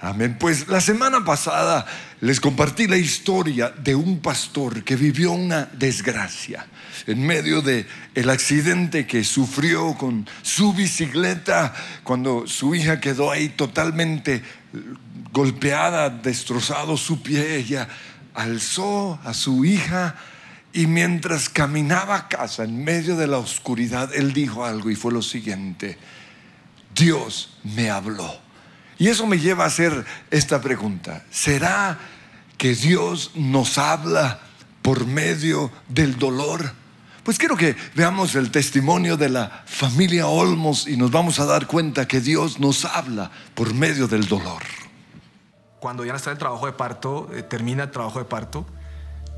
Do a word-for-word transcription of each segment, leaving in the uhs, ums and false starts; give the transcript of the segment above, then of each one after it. Amén. Pues la semana pasada les compartí la historia de un pastor que vivió una desgracia en medio de el accidente que sufrió con su bicicleta cuando su hija quedó ahí totalmente golpeada, destrozado su pie. Ella alzó a su hija y mientras caminaba a casa en medio de la oscuridad, él dijo algo y fue lo siguiente: Dios me habló. Y eso me lleva a hacer esta pregunta: ¿será que Dios nos habla por medio del dolor? Pues quiero que veamos el testimonio de la familia Olmos y nos vamos a dar cuenta que Dios nos habla por medio del dolor. Cuando Diana está en el trabajo de parto, eh, termina el trabajo de parto,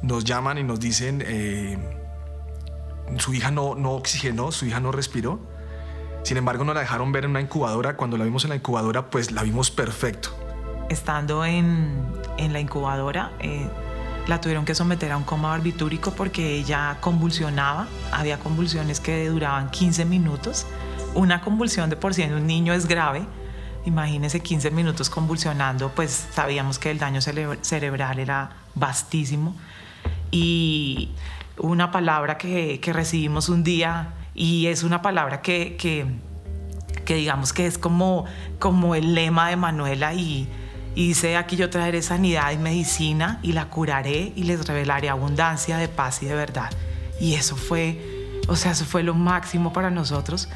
nos llaman y nos dicen eh, su hija no, no oxigenó, su hija no respiró. Sin embargo, nos la dejaron ver en una incubadora. Cuando la vimos en la incubadora, pues la vimos perfecto. Estando en, en la incubadora, eh, la tuvieron que someter a un coma barbitúrico porque ella convulsionaba. Había convulsiones que duraban quince minutos. Una convulsión de por sí en un niño es grave. Imagínense quince minutos convulsionando, pues sabíamos que el daño cere- cerebral era vastísimo. Y una palabra que, que recibimos un día... Y es una palabra que, que, que digamos que es como, como el lema de Manuela y, y dice: aquí yo traeré sanidad y medicina y la curaré y les revelaré abundancia de paz y de verdad. Y eso fue, o sea, eso fue lo máximo para nosotros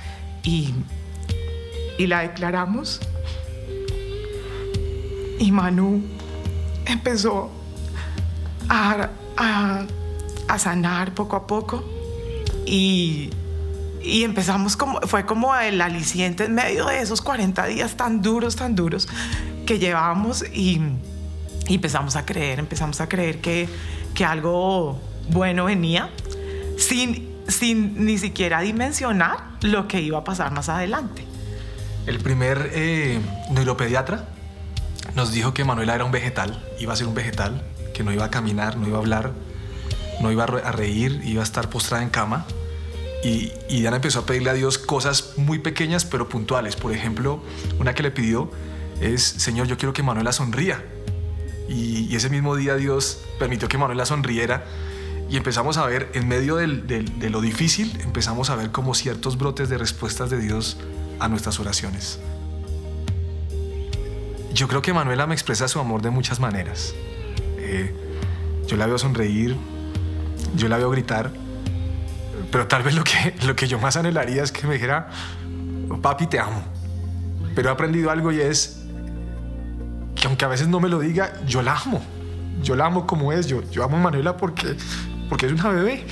y, y la declaramos. Y Manu empezó a, a, a sanar poco a poco y... Y empezamos, como, fue como el aliciente en medio de esos cuarenta días tan duros, tan duros que llevábamos y, y empezamos a creer, empezamos a creer que, que algo bueno venía sin, sin ni siquiera dimensionar lo que iba a pasar más adelante. El primer eh, neuropediatra nos dijo que Manuela era un vegetal, iba a ser un vegetal, que no iba a caminar, no iba a hablar, no iba a reír, iba a estar postrada en cama. Y, y Diana empezó a pedirle a Dios cosas muy pequeñas pero puntuales. Por ejemplo, una que le pidió es: Señor, yo quiero que Manuela sonría. Y, y ese mismo día Dios permitió que Manuela sonriera y empezamos a ver, en medio del, del, de lo difícil, empezamos a ver como ciertos brotes de respuestas de Dios a nuestras oraciones. Yo creo que Manuela me expresa su amor de muchas maneras. Eh, yo la veo sonreír, yo la veo gritar. Pero tal vez lo que, lo que yo más anhelaría es que me dijera: papi, te amo. Pero he aprendido algo y es que aunque a veces no me lo diga, yo la amo. Yo la amo como es. Yo, yo amo a Manuela porque, porque es una bebé.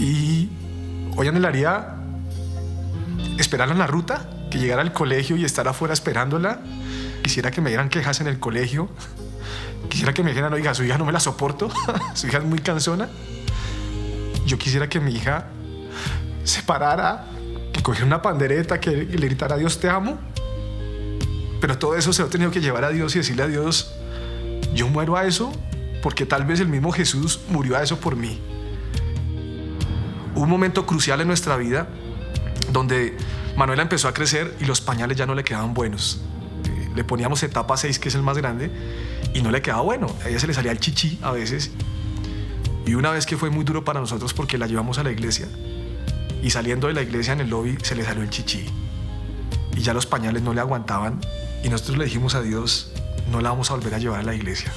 Y hoy anhelaría esperarla en la ruta, que llegara al colegio y estar afuera esperándola. Quisiera que me dieran quejas en el colegio. Quisiera que me dijeran: oiga, su hija no me la soporto. Su hija es muy cansona. Yo quisiera que mi hija se parara, que cogiera una pandereta, que le gritara a Dios: te amo. Pero todo eso se lo he tenido que llevar a Dios y decirle a Dios: yo muero a eso, porque tal vez el mismo Jesús murió a eso por mí. Hubo un momento crucial en nuestra vida donde Manuela empezó a crecer y los pañales ya no le quedaban buenos. Le poníamos etapa seis, que es el más grande, y no le quedaba bueno. A ella se le salía el chichi a veces. Y una vez que fue muy duro para nosotros porque la llevamos a la iglesia y saliendo de la iglesia en el lobby se le salió el chichi y ya los pañales no le aguantaban y nosotros le dijimos a Dios: no la vamos a volver a llevar a la iglesia.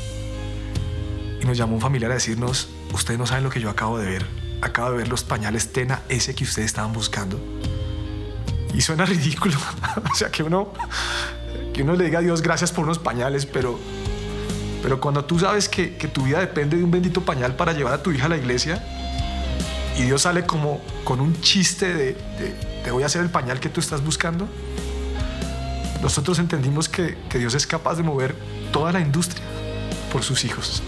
Y nos llamó un familiar a decirnos: ustedes no saben lo que yo acabo de ver. Acabo de ver los pañales Tena ese que ustedes estaban buscando. Y suena ridículo, o sea, que uno, que uno le diga a Dios gracias por unos pañales, pero... Pero cuando tú sabes que, que tu vida depende de un bendito pañal para llevar a tu hija a la iglesia y Dios sale como con un chiste de, de te voy a hacer el pañal que tú estás buscando, nosotros entendimos que, que Dios es capaz de mover toda la industria por sus hijos.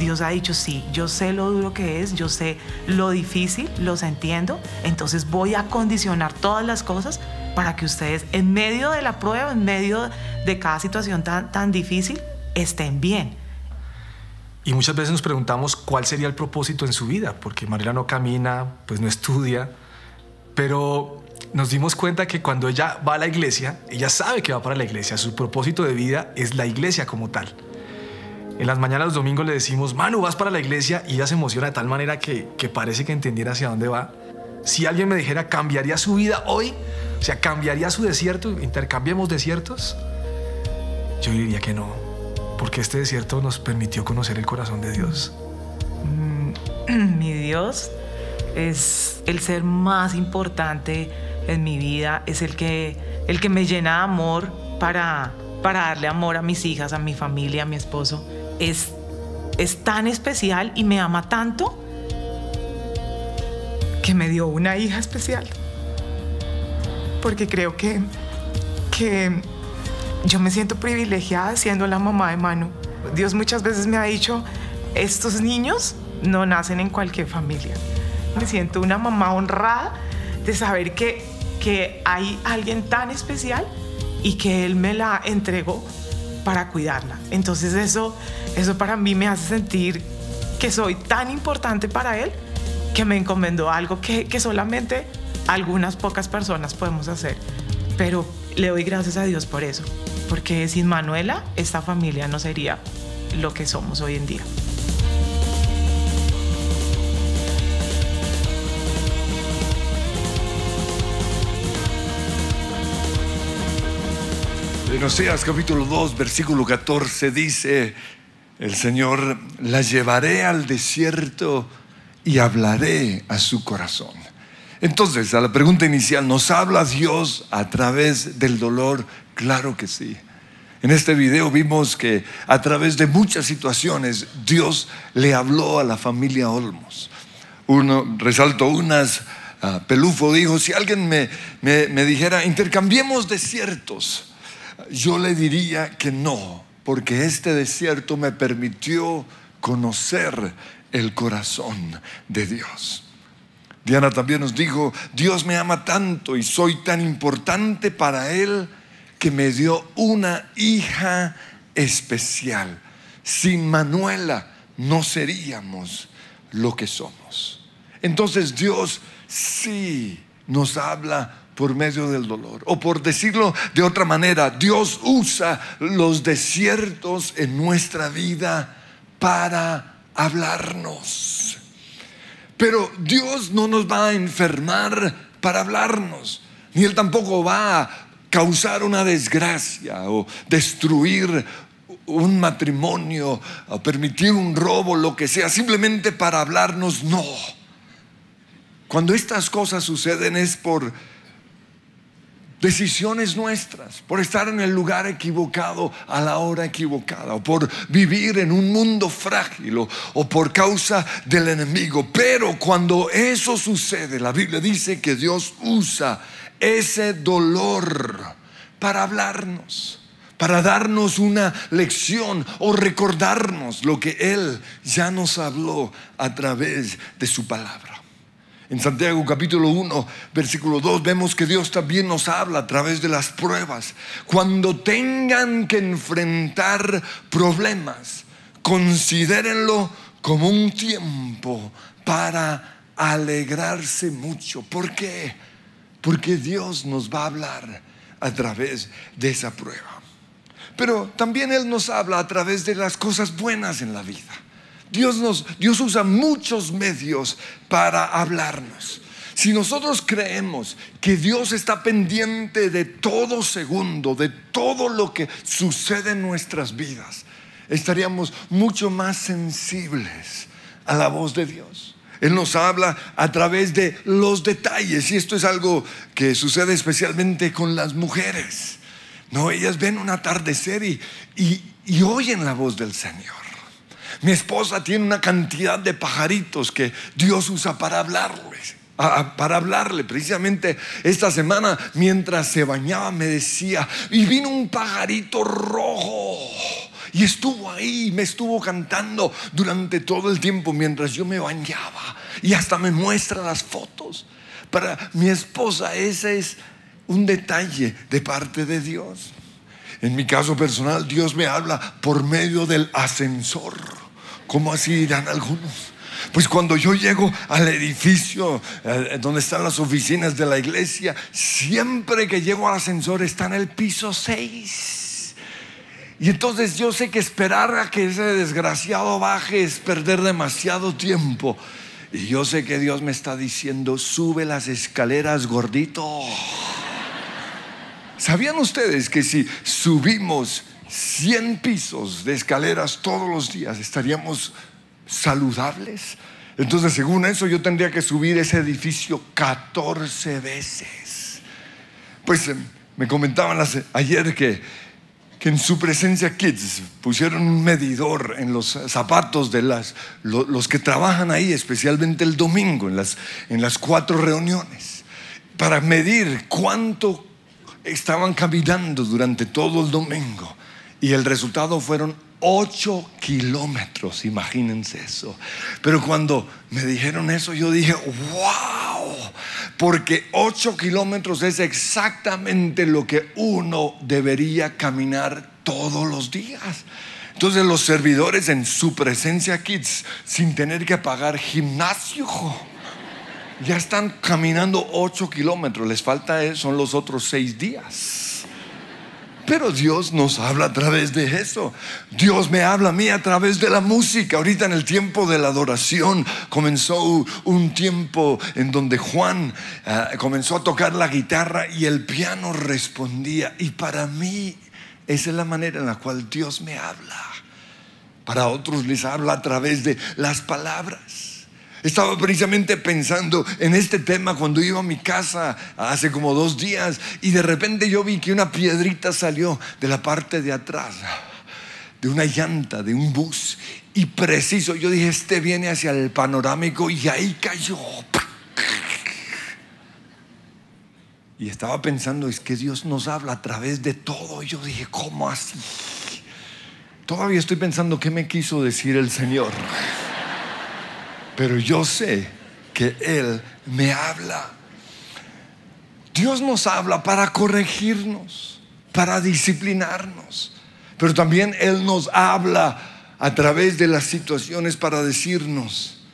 Dios ha dicho: sí, yo sé lo duro que es, yo sé lo difícil, los entiendo, entonces voy a condicionar todas las cosas para que ustedes, en medio de la prueba, en medio de cada situación tan, tan difícil, estén bien. Y muchas veces nos preguntamos cuál sería el propósito en su vida, porque Manuela no camina, pues no estudia, pero nos dimos cuenta que cuando ella va a la iglesia, ella sabe que va para la iglesia, su propósito de vida es la iglesia como tal. En las mañanas los domingos le decimos, Manu, vas para la iglesia, y ella se emociona de tal manera que, que parece que entendiera hacia dónde va. Si alguien me dijera, ¿cambiaría su vida hoy? O sea, ¿cambiaría su desierto? ¿Intercambiemos desiertos? Yo diría que no, porque este desierto nos permitió conocer el corazón de Dios. Mi Dios es el ser más importante en mi vida, es el que, el que me llena de amor para... para darle amor a mis hijas, a mi familia, a mi esposo. Es, es tan especial y me ama tanto que me dio una hija especial. Porque creo que, que yo me siento privilegiada siendo la mamá de Manu. Dios muchas veces me ha dicho, estos niños no nacen en cualquier familia. Me siento una mamá honrada de saber que, que hay alguien tan especial y que Él me la entregó para cuidarla. Entonces eso, eso para mí me hace sentir que soy tan importante para Él que me encomendó algo que, que solamente algunas pocas personas podemos hacer. Pero le doy gracias a Dios por eso, porque sin Manuela esta familia no sería lo que somos hoy en día. En Oseas capítulo dos, versículo catorce dice el Señor, la llevaré al desierto y hablaré a su corazón. Entonces, a la pregunta inicial, ¿nos habla Dios a través del dolor? Claro que sí. En este video vimos que a través de muchas situaciones Dios le habló a la familia Olmos. Uno, resalto unas, uh, Peluffo dijo, si alguien me, me, me dijera, intercambiemos desiertos, yo le diría que no, porque este desierto me permitió conocer el corazón de Dios. Diana también nos dijo, Dios me ama tanto y soy tan importante para Él que me dio una hija especial. Sin Manuela no seríamos lo que somos. Entonces Dios sí nos habla por medio del dolor. O por decirlo de otra manera, Dios usa los desiertos en nuestra vida para hablarnos. Pero Dios no nos va a enfermar para hablarnos, ni Él tampoco va a causar una desgracia o destruir un matrimonio o permitir un robo, lo que sea, simplemente para hablarnos, no. Cuando estas cosas suceden es por decisiones nuestras, por estar en el lugar equivocado a la hora equivocada, o por vivir en un mundo frágil, o, o por causa del enemigo. Pero cuando eso sucede, la Biblia dice que Dios usa ese dolor para hablarnos, para darnos una lección o recordarnos lo que Él ya nos habló a través de su palabra. En Santiago capítulo uno, versículo dos, vemos que Dios también nos habla a través de las pruebas. Cuando tengan que enfrentar problemas, considérenlo como un tiempo para alegrarse mucho. ¿Por qué? Porque Dios nos va a hablar a través de esa prueba. Pero también Él nos habla a través de las cosas buenas en la vida. Dios, nos, Dios usa muchos medios para hablarnos. Si nosotros creemos que Dios está pendiente de todo segundo, de todo lo que sucede en nuestras vidas, estaríamos mucho más sensibles a la voz de Dios. Él nos habla a través de los detalles, y esto es algo que sucede especialmente con las mujeres. No, ellas ven un atardecer y, y, y oyen la voz del Señor. Mi esposa tiene una cantidad de pajaritos que Dios usa para hablarles, para hablarle. Precisamente esta semana, mientras se bañaba, me decía, y vino un pajarito rojo y estuvo ahí, me estuvo cantando durante todo el tiempo mientras yo me bañaba, y hasta me muestra las fotos. Para mi esposa ese es un detalle de parte de Dios. En mi caso personal, Dios me habla por medio del ascensor. ¿Cómo así dirán algunos? Pues cuando yo llego al edificio donde están las oficinas de la iglesia, siempre que llego al ascensor está en el piso seis. Y entonces yo sé que esperar a que ese desgraciado baje es perder demasiado tiempo. Y yo sé que Dios me está diciendo: sube las escaleras, gordito. ¿Sabían ustedes que si subimos cien pisos de escaleras todos los días estaríamos saludables? Entonces, según eso, yo tendría que subir ese edificio catorce veces. Pues me comentaban ayer que que en Su Presencia Kids pusieron un medidor en los zapatos de las, lo, los que trabajan ahí, especialmente el domingo, en las, en las cuatro reuniones, para medir cuánto estaban caminando durante todo el domingo. Y el resultado fueron ocho kilómetros, imagínense eso. Pero cuando me dijeron eso, yo dije: wow, porque ocho kilómetros es exactamente lo que uno debería caminar todos los días. Entonces los servidores en Su Presencia Kids, sin tener que pagar gimnasio, ya están caminando ocho kilómetros. Les falta son los otros seis días. Pero Dios nos habla a través de eso. Dios me habla a mí a través de la música. Ahorita en el tiempo de la adoración comenzó un tiempo en donde Juan uh, comenzó a tocar la guitarra y el piano respondía. Y para mí esa es la manera en la cual Dios me habla. Para otros les habla a través de las palabras. Estaba precisamente pensando en este tema cuando iba a mi casa hace como dos días, y de repente yo vi que una piedrita salió de la parte de atrás de una llanta de un bus, y preciso, yo dije: este viene hacia el panorámico, y ahí cayó. Y estaba pensando: es que Dios nos habla a través de todo. Y yo dije: ¿cómo así? Todavía estoy pensando qué me quiso decir el Señor. Pero yo sé que Él me habla. Dios nos habla para corregirnos, para disciplinarnos. Pero también Él nos habla a través de las situaciones para decirnos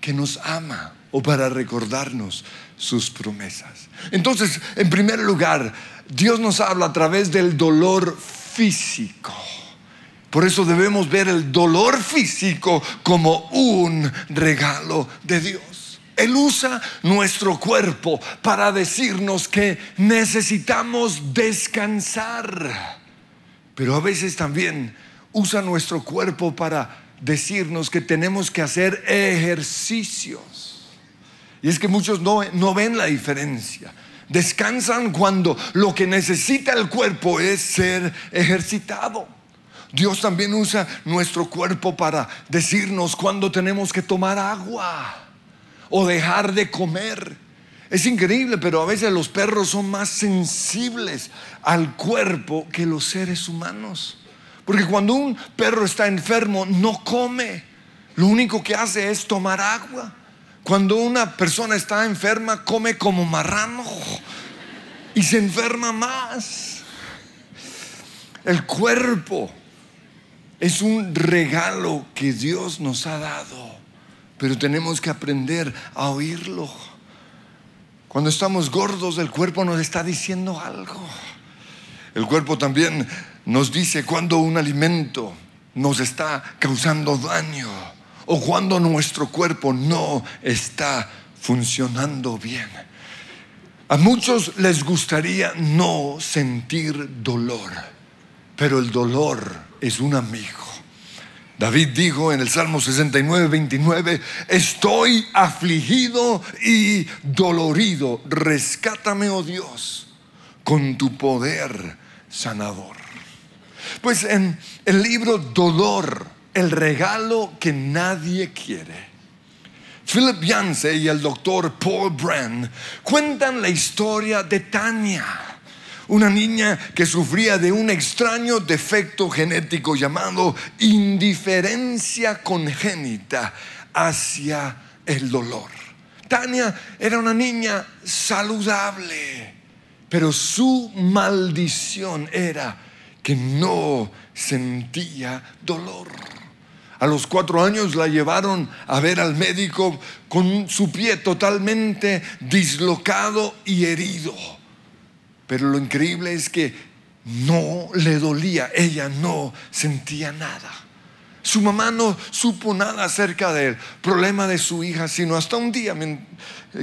que nos ama o para recordarnos sus promesas. Entonces, en primer lugar, Dios nos habla a través del dolor físico. Por eso debemos ver el dolor físico como un regalo de Dios. Él usa nuestro cuerpo para decirnos que necesitamos descansar. Pero a veces también usa nuestro cuerpo para decirnos que tenemos que hacer ejercicios. Y es que muchos no, no ven la diferencia. Descansan cuando lo que necesita el cuerpo es ser ejercitado. Dios también usa nuestro cuerpo para decirnos cuando tenemos que tomar agua o dejar de comer. Es increíble, pero a veces los perros son más sensibles al cuerpo que los seres humanos. Porque cuando un perro está enfermo no come, lo único que hace es tomar agua. Cuando una persona está enferma come como marrano y se enferma más. El cuerpo es un regalo que Dios nos ha dado, pero tenemos que aprender a oírlo. Cuando estamos gordos, el cuerpo nos está diciendo algo. El cuerpo también nos dice cuando un alimento nos está causando daño o cuando nuestro cuerpo no está funcionando bien. A muchos les gustaría no sentir dolor, pero el dolor es un amigo. David dijo en el Salmo sesenta y nueve, veintinueve: estoy afligido y dolorido, rescátame, oh Dios, con tu poder sanador. Pues en el libro Dolor, el regalo que nadie quiere, Philip Yancey y el doctor Paul Brand cuentan la historia de Tania, una niña que sufría de un extraño defecto genético llamado indiferencia congénita hacia el dolor. Tania era una niña saludable, pero su maldición era que no sentía dolor. A los cuatro años la llevaron a ver al médico con su pie totalmente dislocado y herido. Pero lo increíble es que no le dolía, ella no sentía nada. Su mamá no supo nada acerca del problema de su hija, sino hasta un día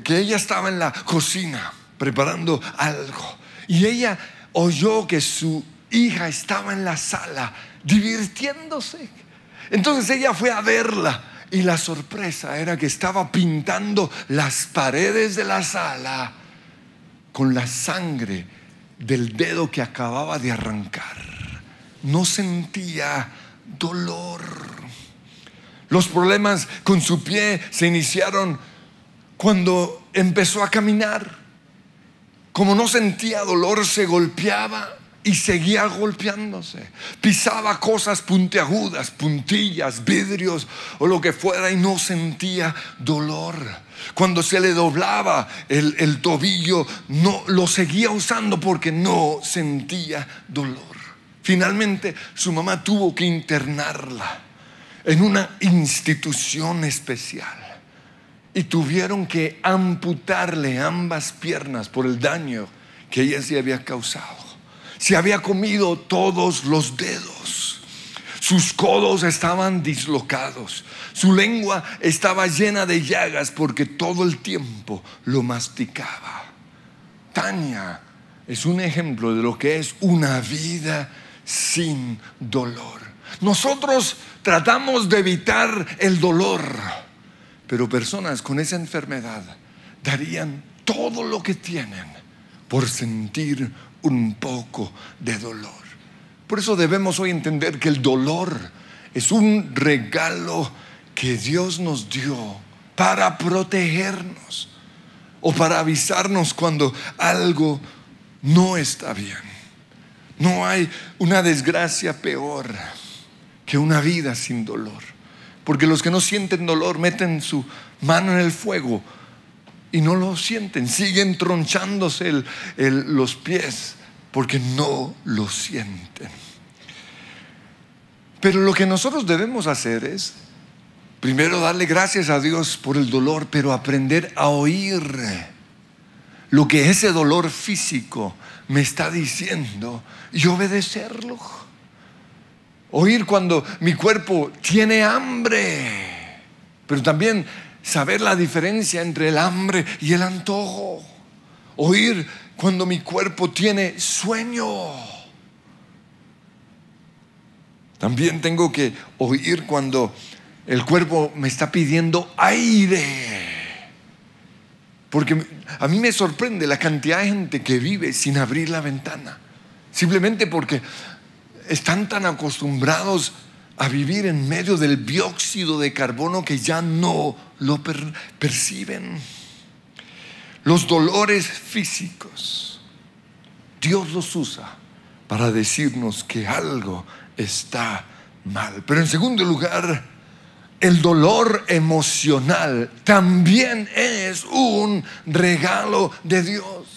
que ella estaba en la cocina preparando algo. Y ella oyó que su hija estaba en la sala divirtiéndose. Entonces ella fue a verla y la sorpresa era que estaba pintando las paredes de la sala con la sangre del dedo que acababa de arrancar. No sentía dolor. Los problemas con su pie se iniciaron cuando empezó a caminar. Como no sentía dolor, se golpeaba y seguía golpeándose. Pisaba cosas puntiagudas, puntillas, vidrios o lo que fuera, y no sentía dolor. Cuando se le doblaba el, el tobillo, no lo seguía usando porque no sentía dolor. Finalmente su mamá tuvo que internarla en una institución especial y tuvieron que amputarle ambas piernas por el daño que ella se había causado. Se había comido todos los dedos. Sus codos estaban dislocados. Su lengua estaba llena de llagas porque todo el tiempo lo masticaba. Tania es un ejemplo de lo que es una vida sin dolor. Nosotros tratamos de evitar el dolor, pero personas con esa enfermedad darían todo lo que tienen por sentir un poco de dolor. Por eso debemos hoy entender que el dolor es un regalo que Dios nos dio para protegernos o para avisarnos cuando algo no está bien. No hay una desgracia peor que una vida sin dolor, porque los que no sienten dolor meten su mano en el fuego y no lo sienten, siguen tronchándose el, el, los pies porque no lo sienten. Pero lo que nosotros debemos hacer es primero darle gracias a Dios por el dolor, pero aprender a oír lo que ese dolor físico me está diciendo y obedecerlo. Oír cuando mi cuerpo tiene hambre, pero también saber la diferencia entre el hambre y el antojo. Oír cuando mi cuerpo tiene sueño. También tengo que oír cuando el cuerpo me está pidiendo aire. Porque a mí me sorprende la cantidad de gente que vive sin abrir la ventana, simplemente porque están tan acostumbrados a vivir en medio del dióxido de carbono que ya no lo per- perciben. Los dolores físicos, Dios los usa para decirnos que algo está mal. Pero en segundo lugar, el dolor emocional también es un regalo de Dios.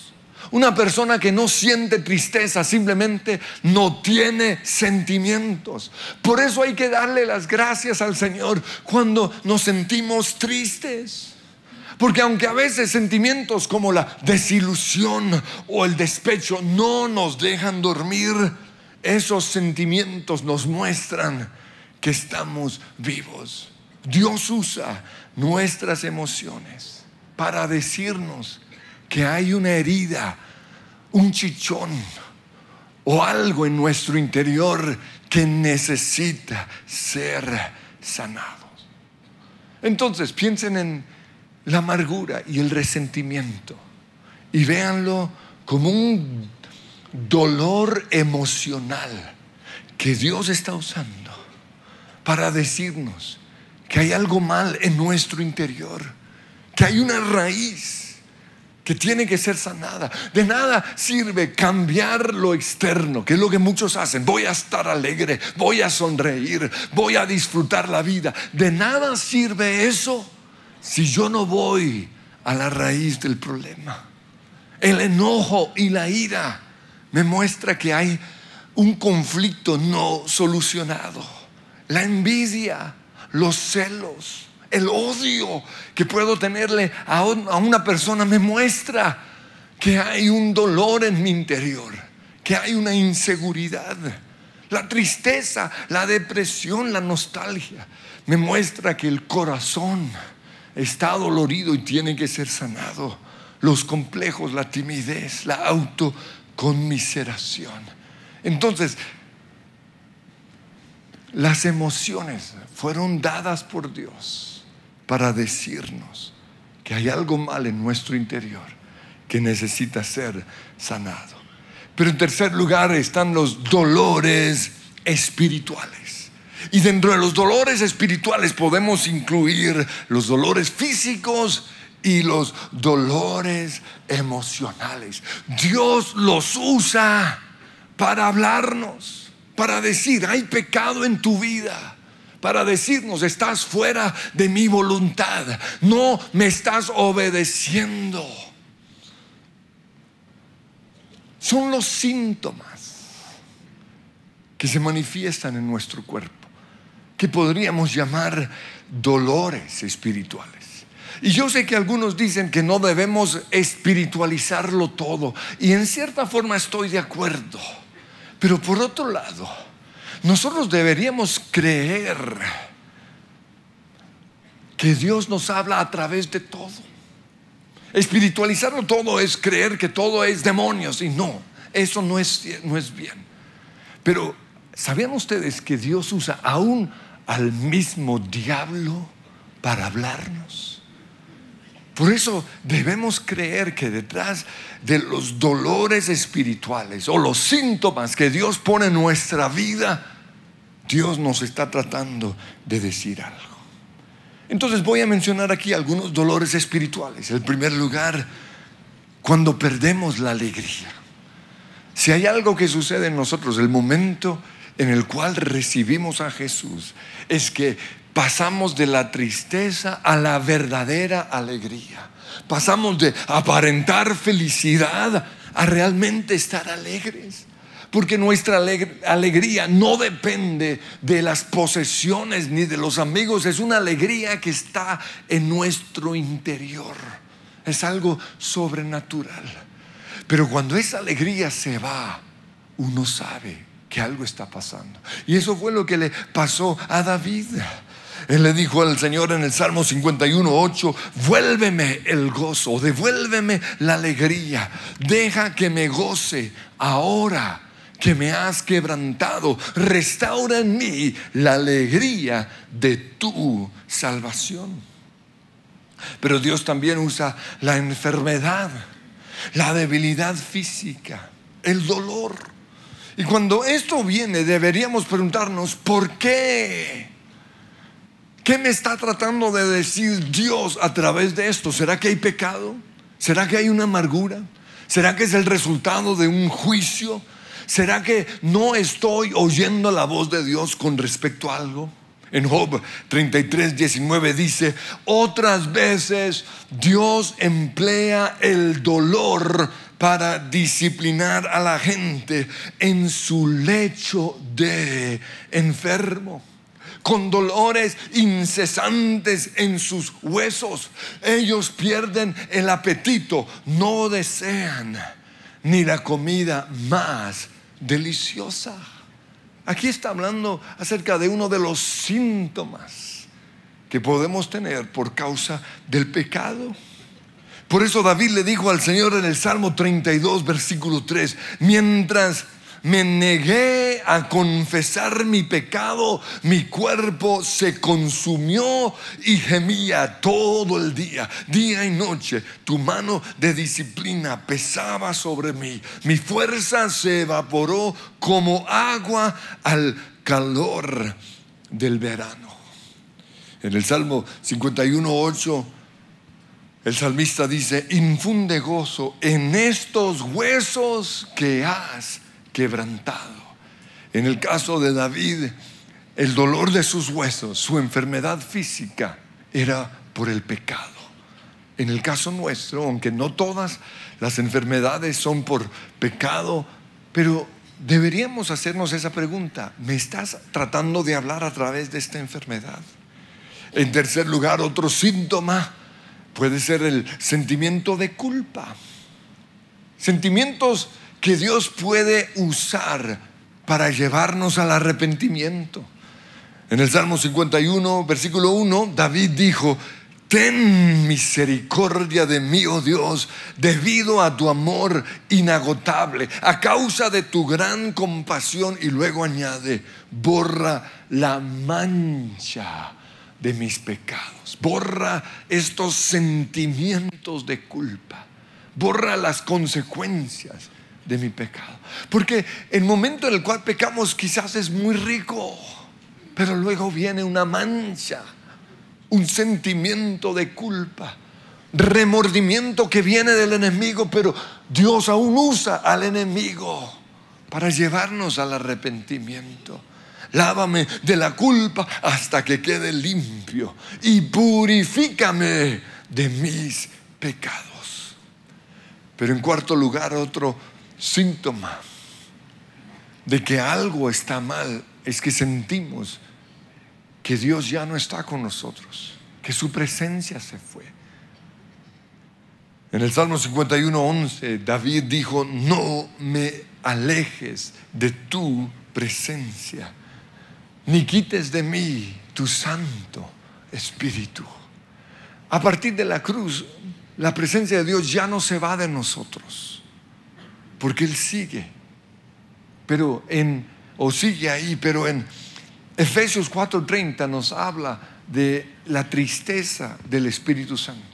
Una persona que no siente tristeza simplemente no tiene sentimientos. Por eso hay que darle las gracias al Señor cuando nos sentimos tristes. Porque aunque a veces sentimientos como la desilusión o el despecho no nos dejan dormir, esos sentimientos nos muestran que estamos vivos. Dios usa nuestras emociones para decirnos que hay una herida, un chichón o algo en nuestro interior que necesita ser sanado. Entonces piensen en la amargura y el resentimiento y véanlo como un dolor emocional que Dios está usando para decirnos que hay algo mal en nuestro interior, que hay una raíz que tiene que ser sanada. De nada sirve cambiar lo externo, que es lo que muchos hacen. Voy a estar alegre, voy a sonreír, voy a disfrutar la vida. De nada sirve eso si yo no voy a la raíz del problema. El enojo y la ira me muestra que hay un conflicto no solucionado. La envidia los celos, el odio que puedo tenerle a una persona me muestra que hay un dolor en mi interior, que hay una inseguridad. La tristeza, la depresión, la nostalgia me muestra que el corazón está dolorido y tiene que ser sanado. Los complejos, la timidez, la autoconmiseración. Entonces, las emociones fueron dadas por Dios para decirnos que hay algo mal en nuestro interior que necesita ser sanado. Pero en tercer lugar están los dolores espirituales. Y dentro de los dolores espirituales podemos incluir los dolores físicos y los dolores emocionales. Dios los usa para hablarnos, para decir: hay pecado en tu vida. Para decirnos: estás fuera de mi voluntad, no me estás obedeciendo. Son los síntomas que se manifiestan en nuestro cuerpo, que podríamos llamar dolores espirituales. Y yo sé que algunos dicen que no debemos espiritualizarlo todo, y en cierta forma estoy de acuerdo. Pero por otro lado, nosotros deberíamos creer que Dios nos habla a través de todo. Espiritualizarlo todo es creer que todo es demonios, y no, eso no es, no es bien. Pero ¿sabían ustedes que Dios usa aún al mismo diablo para hablarnos? Por eso debemos creer que detrás de los dolores espirituales o los síntomas que Dios pone en nuestra vida, Dios nos está tratando de decir algo. Entonces voy a mencionar aquí algunos dolores espirituales. En primer lugar, cuando perdemos la alegría. Si hay algo que sucede en nosotros, el momento en el cual recibimos a Jesús, es que pasamos de la tristeza a la verdadera alegría. Pasamos de aparentar felicidad a realmente estar alegres. Porque nuestra alegría no depende de las posesiones ni de los amigos. Es una alegría que está en nuestro interior. Es algo sobrenatural. Pero cuando esa alegría se va, uno sabe que algo está pasando. Y eso fue lo que le pasó a David. Él le dijo al Señor en el Salmo cincuenta y uno, ocho: vuélveme el gozo, devuélveme la alegría, deja que me goce ahora que me has quebrantado, restaura en mí la alegría de tu salvación. Pero Dios también usa la enfermedad, la debilidad física, el dolor. Y cuando esto viene, deberíamos preguntarnos: ¿por qué? ¿Qué me está tratando de decir Dios a través de esto? ¿Será que hay pecado? ¿Será que hay una amargura? ¿Será que es el resultado de un juicio? ¿Será que no estoy oyendo la voz de Dios con respecto a algo? En Job treinta y tres, diecinueve dice: otras veces Dios emplea el dolor para disciplinar a la gente en su lecho de enfermo, con dolores incesantes en sus huesos. Ellos pierden el apetito, no desean ni la comida más deliciosa. Aquí está hablando acerca de uno de los síntomas que podemos tener por causa del pecado. Por eso David le dijo al Señor en el Salmo treinta y dos, versículo tres: mientras me negué a confesar mi pecado, mi cuerpo se consumió y gemía todo el día. Día y noche tu mano de disciplina pesaba sobre mí. Mi fuerza se evaporó como agua al calor del verano. En el Salmo cincuenta y uno, ocho, el salmista dice: infunde gozo en estos huesos que has quebrantado. En el caso de David, el dolor de sus huesos, su enfermedad física, era por el pecado. En el caso nuestro, aunque no todas las enfermedades son por pecado, pero deberíamos hacernos esa pregunta: ¿me estás tratando de hablar a través de esta enfermedad? En tercer lugar, otro síntoma puede ser el sentimiento de culpa. Sentimientos que Dios puede usar para llevarnos al arrepentimiento. En el Salmo cincuenta y uno, versículo uno, David dijo: ten misericordia de mí, oh Dios, debido a tu amor inagotable, a causa de tu gran compasión. Y luego añade: borra la mancha de mis pecados. Borra estos sentimientos de culpa. Borra las consecuencias de mi pecado. Porque el momento en el cual pecamos quizás es muy rico, pero luego viene una mancha, un sentimiento de culpa, remordimiento que viene del enemigo, pero Dios aún usa al enemigo para llevarnos al arrepentimiento. Lávame de la culpa hasta que quede limpio y purifícame de mis pecados. Pero en cuarto lugar, otro síntoma de que algo está mal es que sentimos que Dios ya no está con nosotros, que su presencia se fue. En el Salmo cincuenta y uno, once, David dijo: no me alejes de tu presencia, ni quites de mí tu Santo Espíritu. A partir de la cruz, la presencia de Dios ya no se va de nosotros, porque Él sigue, pero en, o sigue ahí, pero en Efesios cuatro, treinta nos habla de la tristeza del Espíritu Santo.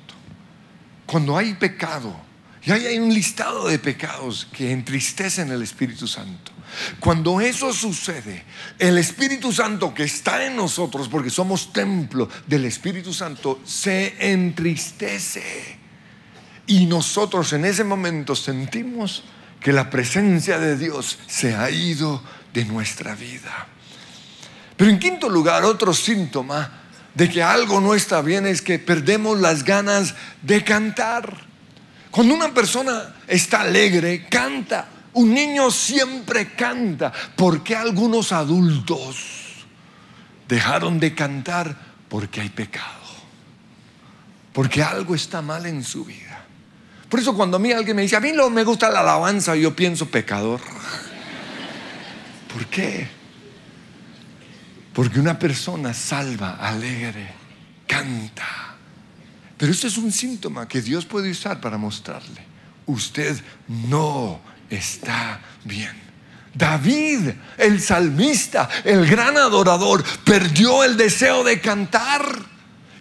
Cuando hay pecado, y ahí hay un listado de pecados que entristecen al Espíritu Santo. Cuando eso sucede, el Espíritu Santo que está en nosotros, porque somos templo del Espíritu Santo, se entristece. Y nosotros en ese momento sentimos que la presencia de Dios se ha ido de nuestra vida. Pero en quinto lugar, otro síntoma de que algo no está bien es que perdemos las ganas de cantar. Cuando una persona está alegre, canta. Un niño siempre canta. ¿Por qué algunos adultos dejaron de cantar? Porque hay pecado. Porque algo está mal en su vida. Por eso cuando a mí alguien me dice: a mí no me gusta la alabanza, yo pienso pecador. ¿Por qué? Porque una persona salva, alegre, canta. Pero este es un síntoma que Dios puede usar para mostrarle: usted no está bien. David, el salmista, el gran adorador, perdió el deseo de cantar.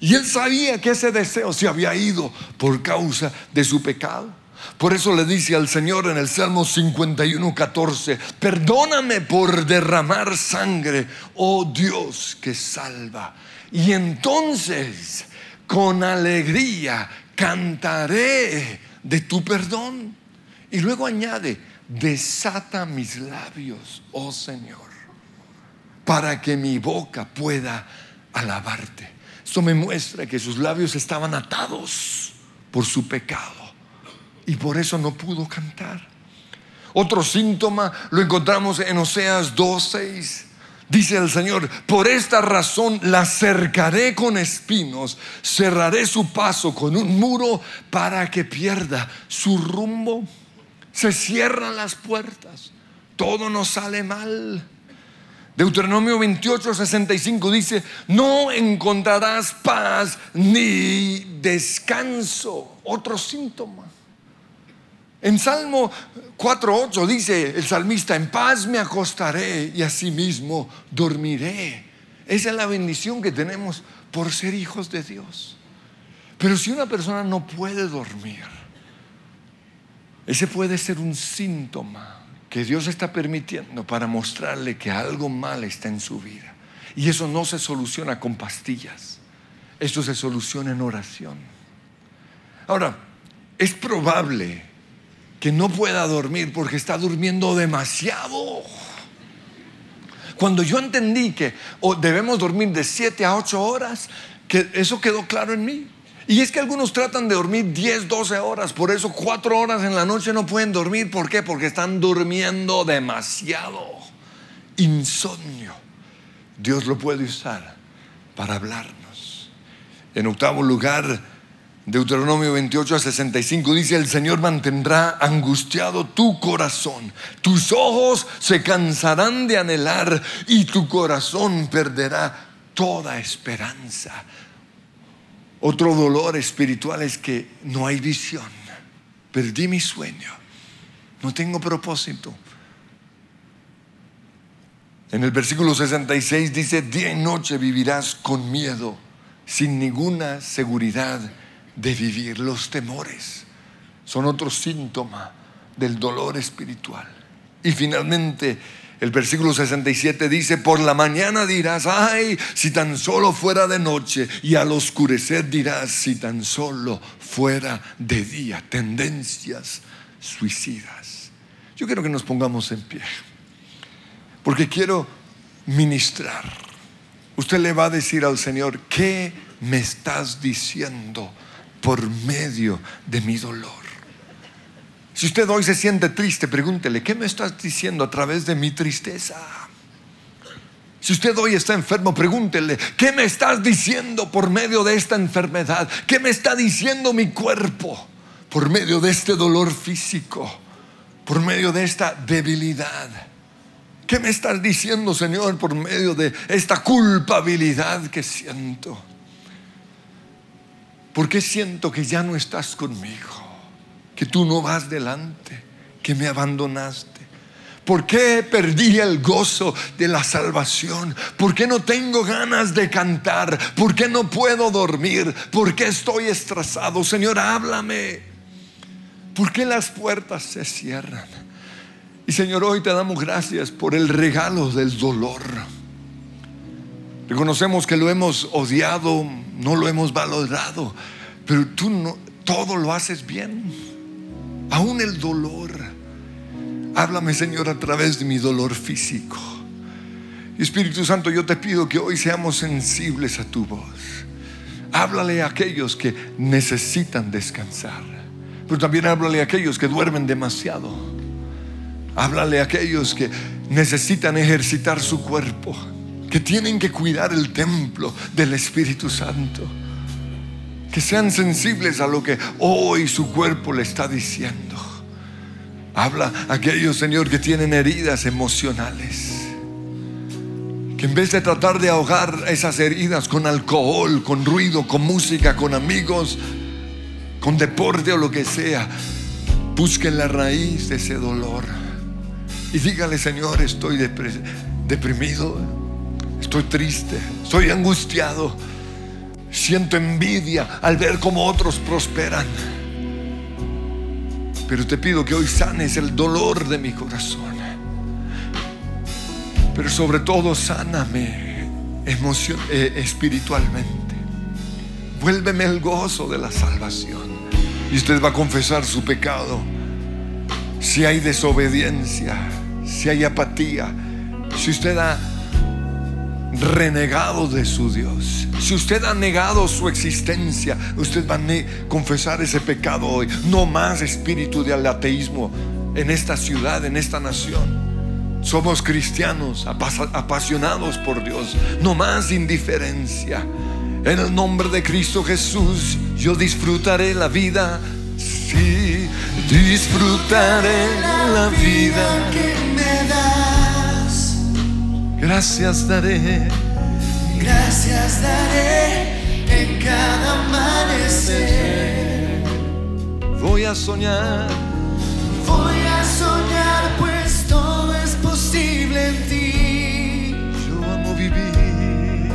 Y él sabía que ese deseo se había ido por causa de su pecado. Por eso le dice al Señor en el Salmo cincuenta y uno, catorce: perdóname por derramar sangre, oh Dios que salva. Y entonces con alegría cantaré de tu perdón. Y luego añade: desata mis labios, oh Señor, para que mi boca pueda alabarte. Esto me muestra que sus labios estaban atados por su pecado, y por eso no pudo cantar. Otro síntoma lo encontramos en Oseas dos, seis. Dice el Señor: por esta razón la cercaré con espinos, cerraré su paso con un muro para que pierda su rumbo. Se cierran las puertas, todo nos sale mal. Deuteronomio veintiocho, sesenta y cinco dice: no encontrarás paz ni descanso. Otro síntoma. En Salmo cuatro, ocho dice el salmista: en paz me acostaré y asimismo dormiré. Esa es la bendición que tenemos por ser hijos de Dios. Pero si una persona no puede dormir, ese puede ser un síntoma que Dios está permitiendo para mostrarle que algo mal está en su vida. Y eso no se soluciona con pastillas. Esto se soluciona en oración. Ahora, es probable que no pueda dormir porque está durmiendo demasiado. Cuando yo entendí que oh, debemos dormir de siete a ocho horas, que eso quedó claro en mí. Y es que algunos tratan de dormir diez, doce horas. Por eso cuatro horas en la noche no pueden dormir. ¿Por qué? Porque están durmiendo demasiado. Insomnio. Dios lo puede usar para hablarnos. En octavo lugar, Deuteronomio veintiocho a sesenta y cinco dice: el Señor mantendrá angustiado tu corazón, tus ojos se cansarán de anhelar y tu corazón perderá toda esperanza. Otro dolor espiritual es que no hay visión. Perdí mi sueño, no tengo propósito. En el versículo sesenta y seis dice: día y noche vivirás con miedo, sin ninguna seguridad de vivir. Los temores son otro síntoma del dolor espiritual. Y finalmente el versículo sesenta y siete dice: por la mañana dirás, ay, si tan solo fuera de noche, y al oscurecer dirás, si tan solo fuera de día. Tendencias suicidas. Yo quiero que nos pongamos en pie, porque quiero ministrar. Usted le va a decir al Señor: ¿qué me estás diciendo por medio de mi dolor? Si usted hoy se siente triste, pregúntele: ¿qué me estás diciendo a través de mi tristeza? Si usted hoy está enfermo, pregúntele: ¿qué me estás diciendo por medio de esta enfermedad? ¿Qué me está diciendo mi cuerpo por medio de este dolor físico, por medio de esta debilidad? ¿Qué me estás diciendo, Señor, por medio de esta culpabilidad que siento? ¿Por qué siento que ya no estás conmigo? Que tú no vas delante, que me abandonaste. ¿Por qué perdí el gozo de la salvación? ¿Por qué no tengo ganas de cantar? ¿Por qué no puedo dormir? ¿Por qué estoy estresado? Señor, háblame. ¿Por qué las puertas se cierran? Y Señor, hoy te damos gracias por el regalo del dolor. Reconocemos que lo hemos odiado, no lo hemos valorado, pero tú no, todo lo haces bien, aún el dolor. Háblame, Señor, a través de mi dolor físico. Espíritu Santo, yo te pido que hoy seamos sensibles a tu voz. Háblale a aquellos que necesitan descansar, pero también háblale a aquellos que duermen demasiado. Háblale a aquellos que necesitan ejercitar su cuerpo, que tienen que cuidar el templo del Espíritu Santo, que sean sensibles a lo que hoy su cuerpo le está diciendo. Habla a aquellos, Señor, que tienen heridas emocionales, que en vez de tratar de ahogar esas heridas con alcohol, con ruido, con música, con amigos, con deporte o lo que sea, busquen la raíz de ese dolor. Y dígale: Señor, estoy deprimido, estoy triste, estoy angustiado, siento envidia al ver cómo otros prosperan. Pero te pido que hoy sanes el dolor de mi corazón. Pero sobre todo, sáname emoción, eh, espiritualmente. Vuélveme el gozo de la salvación. Y usted va a confesar su pecado. Si hay desobediencia, si hay apatía, si usted ha renegado de su Dios, si usted ha negado su existencia, usted va a confesar ese pecado hoy. No más espíritu de ateísmo en esta ciudad, en esta nación. Somos cristianos apasionados por Dios. No más indiferencia. En el nombre de Cristo Jesús, yo disfrutaré la vida. Sí, disfrutaré la vida que me das. Gracias daré, gracias daré en cada amanecer. Voy a soñar, voy a soñar, pues todo es posible en ti. Yo amo vivir,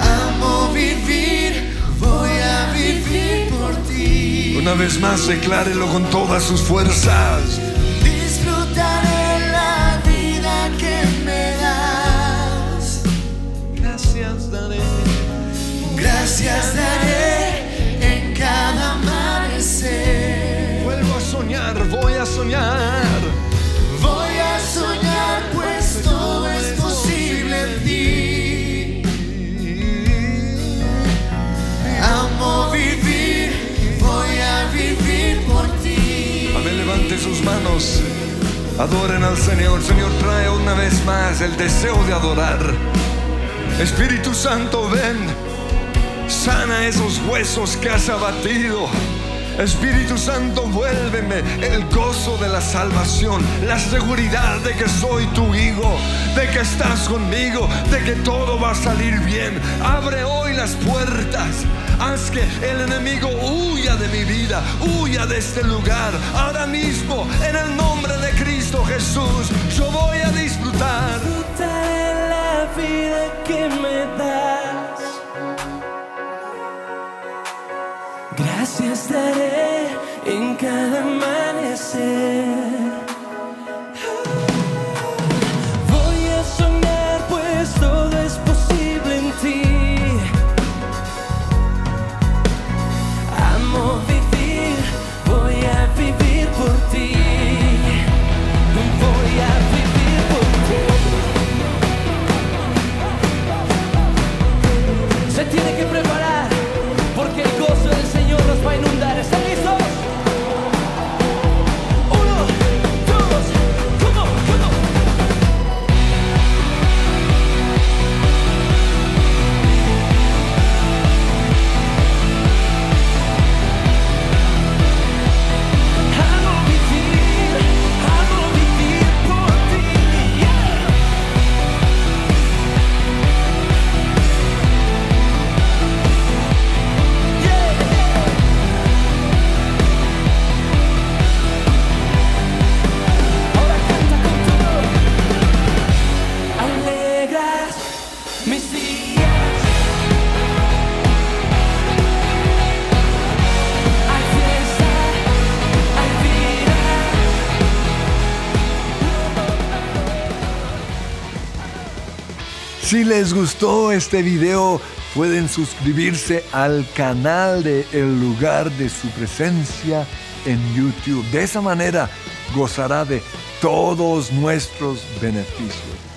amo vivir, voy a vivir por ti. Una vez más, declárelo con todas sus fuerzas. Disfrutaré la vida que me das. Gracias daré, gracias daré en cada amanecer. Vuelvo a soñar, voy a soñar, voy a soñar, pues todo es posible en ti. Amo vivir, voy a vivir por ti. A ver, levante sus manos, adoren al Señor. Señor, trae una vez más el deseo de adorar. Espíritu Santo, ven. sana esos huesos que has abatido. Espíritu Santo, vuélveme el gozo de la salvación, la seguridad de que soy tu hijo, de que estás conmigo, de que todo va a salir bien. Abre hoy las puertas, haz que el enemigo huya de mi vida, huya de este lugar. Ahora mismo, en el nombre de Cristo Jesús, yo voy a disfrutar. Disfrutaré la vida que me das. Gracias daré en cada amanecer. Voy a soñar, pues todo es posible en ti. Amo vivir, voy a vivir por ti. Voy a vivir por ti. Se tiene que preparar, porque el gozo del Señor nos va a inundar. ¿Están listos? Uno, dos, come on, come on. Amo vivir, amo vivir por ti, yeah. Yeah. Si les gustó este video, pueden suscribirse al canal de El Lugar de Su Presencia en YouTube. De esa manera gozará de todos nuestros beneficios.